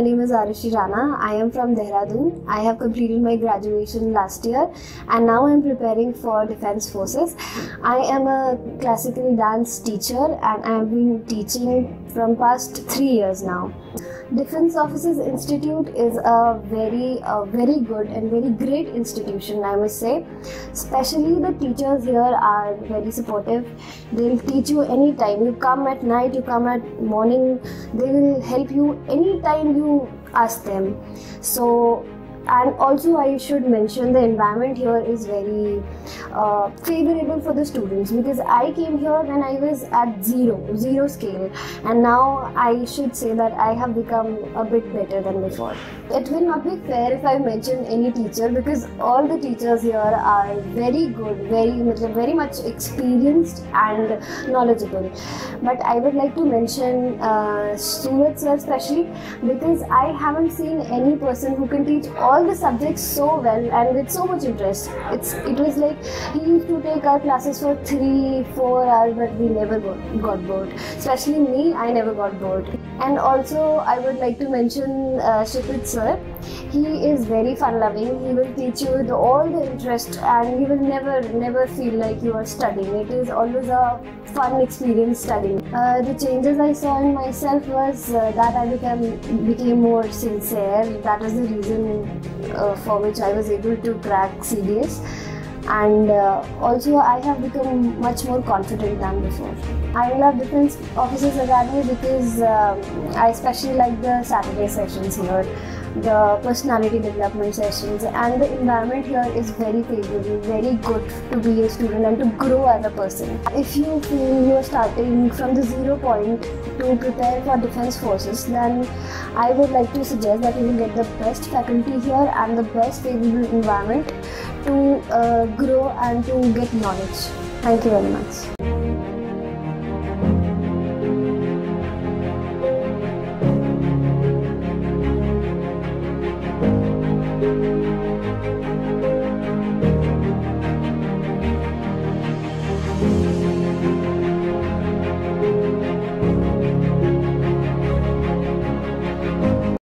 my name is Arushi Rana. I am from Dehradun. I have completed my graduation last year and now I am preparing for Defence Forces. I am a classical dance teacher and I have been teaching from past 3 years now. Defence Officers Institute is a very good and very great institution, I must say. Especially the teachers here are very supportive. They'll teach you anytime. You come at night, you come at morning, they will help you anytime you ask them. So, and also I should mention the environment here is very favorable for the students, because I came here when I was at zero scale, and now I should say that I have become a bit better than before. It will not be fair if I mention any teacher, because all the teachers here are very good, very much experienced and knowledgeable. But I would like to mention Surat sir especially, because I haven't seen any person who can teach all the subjects so well and with so much interest. It was like he used to take our classes for 3-4 hours, but we never got bored. Especially me, I never got bored. And also I would like to mention Shipit sir. He is very fun loving. He will teach you all the interest and you will never feel like you are studying. It is always a fun experience studying. The changes I saw in myself was that I became more sincere. That was the reason for which I was able to crack CDS. And also I have become much more confident than before. I love Defence Officers Academy because I especially like the Saturday sessions here, the personality development sessions, and the environment here is very favorable, very good to be a student and to grow as a person. If you feel you are starting from the 0 point to prepare for Defence Forces, then I would like to suggest that you will get the best faculty here and the best favorable environment to grow and to get knowledge. Thank you very much.